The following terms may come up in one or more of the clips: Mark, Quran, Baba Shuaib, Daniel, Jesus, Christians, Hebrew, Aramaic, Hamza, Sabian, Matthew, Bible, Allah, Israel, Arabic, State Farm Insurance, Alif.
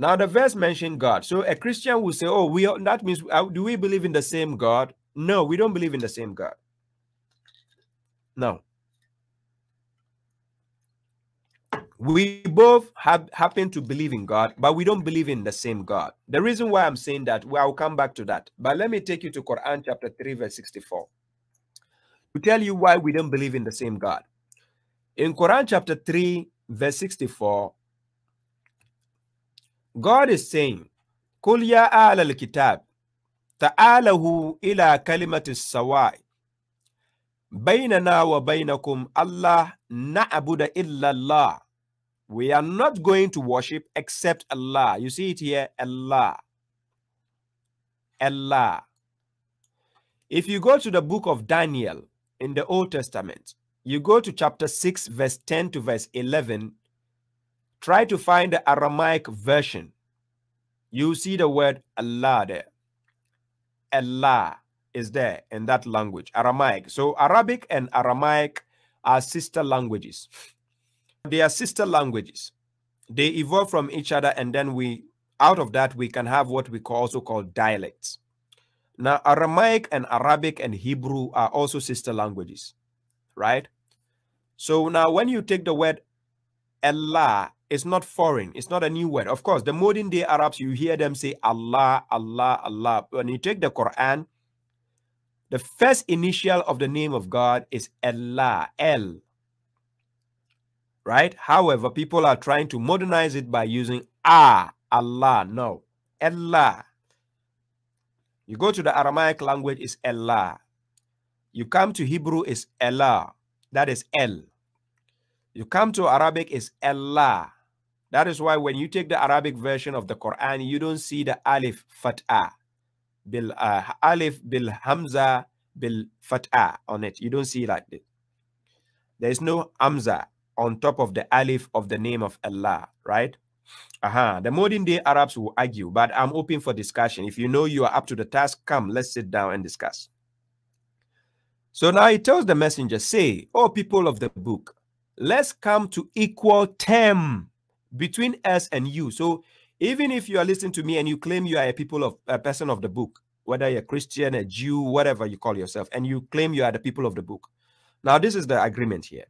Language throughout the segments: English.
Now the verse mentioned God. So a Christian will say, oh, that means, do we believe in the same God? No, we don't believe in the same God. No. We both happen to believe in God, but we don't believe in the same God. The reason why I'm saying that, well, I'll come back to that. But let me take you to Quran chapter 3, verse 64. To tell you why we don't believe in the same God. In Quran chapter 3, verse 64, God is saying, Qul ya ala al-kitab, ta'alahu ila kalimati sawai. Bainana wa bainakum Allah na'abuda illa Allah. We are not going to worship except Allah. You see it here, Allah. Allah. If you go to the book of Daniel in the Old Testament, you go to chapter 6, verse 10 to verse 11, try to find the Aramaic version. You see the word Allah there. Allah is there in that language, Aramaic. So Arabic and Aramaic are sister languages. They are sister languages. They evolve from each other, and then out of that, we can have what we also call dialects. Now, Aramaic and Arabic and Hebrew are also sister languages, right? So now when you take the word Allah, it's not foreign. It's not a new word. Of course, the modern day Arabs, you hear them say Allah, Allah, Allah. When you take the Quran, the first initial of the name of God is Allah, El. Right? However, people are trying to modernize it by using Allah. No, Allah. You go to the Aramaic language, it's Allah. You come to Hebrew, it's Elah. That is El. You come to Arabic, it's Allah. That is why when you take the Arabic version of the Quran, you don't see the Alif Fat'ah. Alif bil Hamza bil Fat'ah on it. You don't see it like this. There is no Hamza on top of the Alif of the name of Allah, right? The modern day Arabs will argue, but I'm open for discussion. If you know you are up to the task, come, let's sit down and discuss. So now he tells the messenger, say, O people of the book, let's come to equal term between us and you. So even if you are listening to me and you claim you are a person of the book, whether you're a Christian, a Jew, whatever you call yourself, and you claim you are the people of the book. Now, this is the agreement here.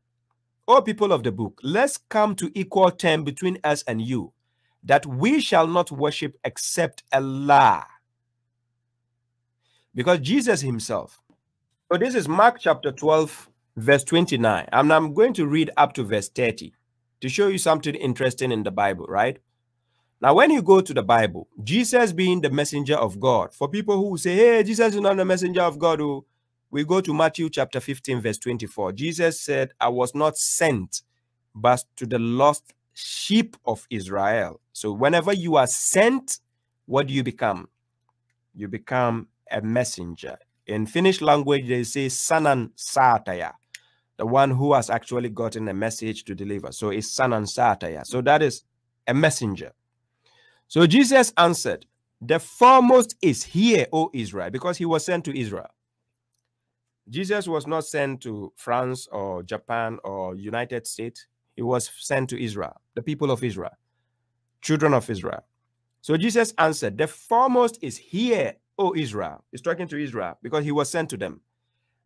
O people of the book, let's come to equal term between us and you, that we shall not worship except Allah. Because Jesus himself. So this is Mark chapter 12, verse 29. And I'm going to read up to verse 30 to show you something interesting in the Bible, right? Now, when you go to the Bible, Jesus being the messenger of God, for people who say, hey, Jesus is not the messenger of God, we go to Matthew chapter 15, verse 24. Jesus said, I was not sent, but to the lost sheep of Israel. So whenever you are sent, what do you become? You become a messenger. In Finnish language, they say sanan saataya, the one who has actually gotten a message to deliver. So it's sanan saataya. So that is a messenger. So Jesus answered, the foremost is here, O Israel, because he was sent to Israel. Jesus was not sent to France or Japan or United States. He was sent to Israel, the people of Israel, children of Israel. So Jesus answered, the foremost is here, O Israel. He's talking to Israel because he was sent to them.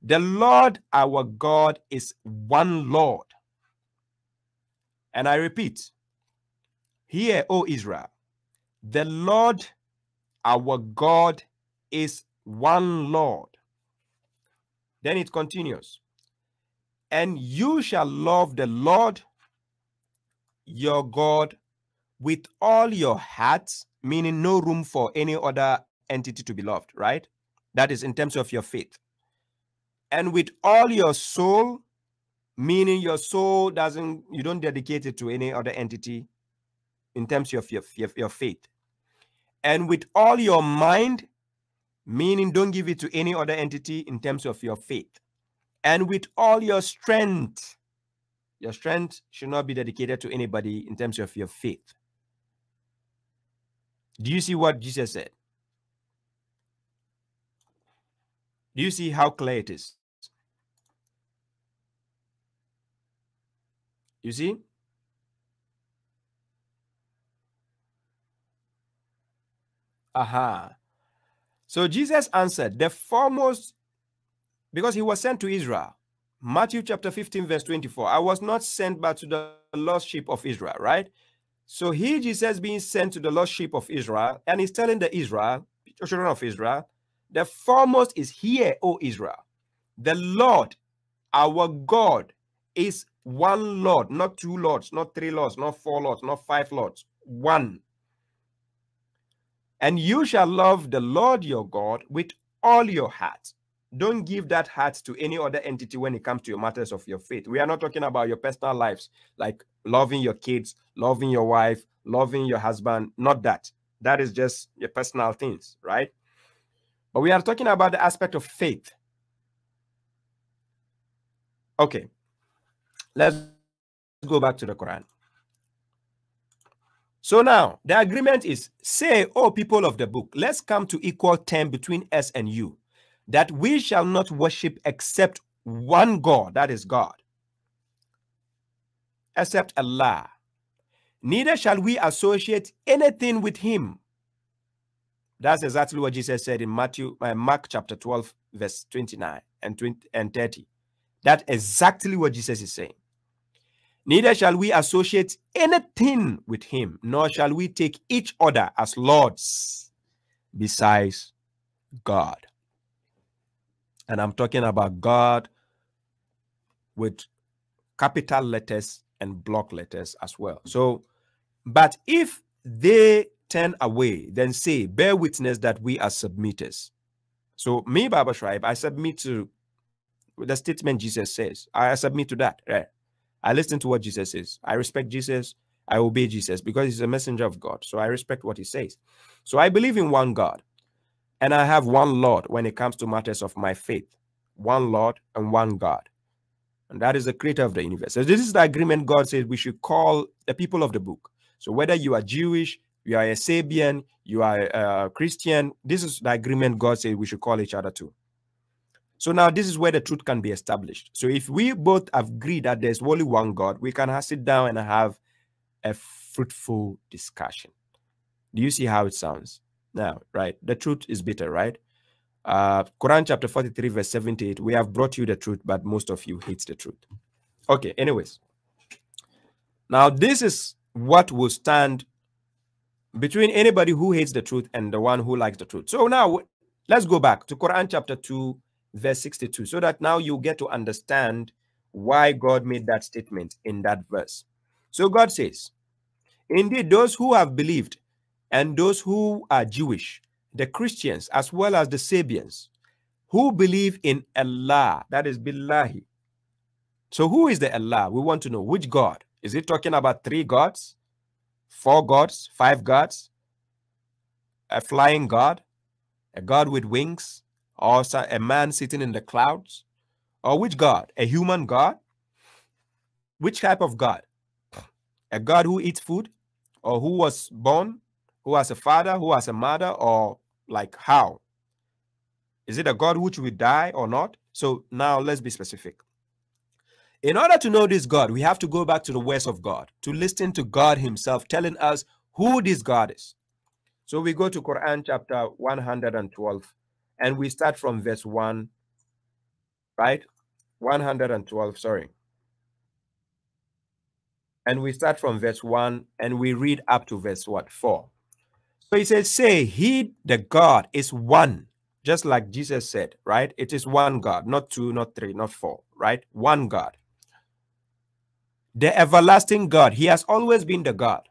The Lord our God is one Lord. And I repeat, here, O Israel. The Lord, our God, is one Lord. Then it continues. And you shall love the Lord, your God, with all your heart, meaning no room for any other entity to be loved, right? That is in terms of your faith. And with all your soul, meaning your soul you don't dedicate it to any other entity in terms of your faith. And with all your mind, meaning don't give it to any other entity in terms of your faith. And with all your strength should not be dedicated to anybody in terms of your faith. Do you see what Jesus said? Do you see how clear it is? You see? So Jesus answered, the foremost, because he was sent to Israel. Matthew chapter 15, verse 24. I was not sent but to the lost sheep of Israel, right? So here Jesus being sent to the lost sheep of Israel, and he's telling the Israel, children of Israel, the foremost is here, O Israel. The Lord, our God, is one Lord, not two Lords, not three Lords, not four Lords, not five Lords, one. And you shall love the Lord your God with all your heart. Don't give that heart to any other entity when it comes to your matters of your faith. We are not talking about your personal lives, like loving your kids, loving your wife, loving your husband, not that. That is just your personal things, right? But we are talking about the aspect of faith. Okay, let's go back to the Quran. So now, the agreement is, say, O people of the book, let's come to equal term between us and you, that we shall not worship except one God, that is God, except Allah. Neither shall we associate anything with him. That's exactly what Jesus said in Mark chapter 12, verse 29 and 30. That's exactly what Jesus is saying. Neither shall we associate anything with him, nor shall we take each other as lords besides God. And I'm talking about God with capital letters and block letters as well. So, but if they turn away, then say, bear witness that we are submitters. So me, Baba Shuaib, I submit to the statement Jesus says. I submit to that. Right? I listen to what Jesus says. I respect Jesus. I obey Jesus because he's a messenger of God. So I respect what he says. So I believe in one God. And I have one Lord when it comes to matters of my faith. One Lord and one God. And that is the creator of the universe. So this is the agreement God says we should call the people of the book. So whether you are Jewish, you are a Sabian, you are a Christian, this is the agreement God says we should call each other to. So now this is where the truth can be established. So if we both agree that there's only one God, we can sit down and have a fruitful discussion. Do you see how it sounds? Now, right, the truth is bitter, right? Quran chapter 43, verse 78, we have brought you the truth, but most of you hate the truth. Okay, anyways. Now, this is what will stand between anybody who hates the truth and the one who likes the truth. So now, let's go back to Quran chapter 2, verse 62, so that now you get to understand why God made that statement in that verse. So God says, indeed, those who have believed and those who are Jewish, the Christians, as well as the Sabians, who believe in Allah, that is Billahi. So who is the Allah? We want to know which God. Is it talking about three gods, four gods, five gods, a flying God, a God with wings, or a man sitting in the clouds? Or which God? A human God? Which type of God? A God who eats food, or who was born, who has a father, who has a mother, or like how? Is it a God which will die or not? So now let's be specific. In order to know this God, we have to go back to the words of God, to listen to God himself telling us who this God is. So we go to Quran chapter 112, and we start from verse 1, right? 112, sorry. And we start from verse 1, and we read up to verse what? 4. So he says, say, he, the God, is one, just like Jesus said, right? It is one God, not two, not three, not four, right? One God. The everlasting God. He has always been the God.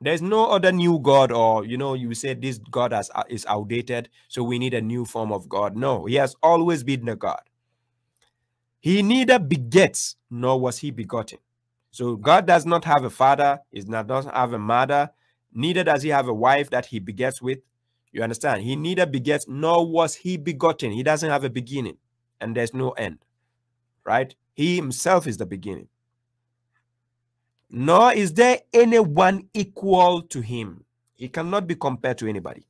There's no other new God or, you know, you said this God is outdated, so we need a new form of God. No, he has always been the God. He neither begets, nor was he begotten. So God does not have a father, he doesn't have a mother, neither does he have a wife that he begets with. You understand? He neither begets, nor was he begotten. He doesn't have a beginning, and there's no end, right? He himself is the beginning. Nor is there anyone equal to him. He cannot be compared to anybody.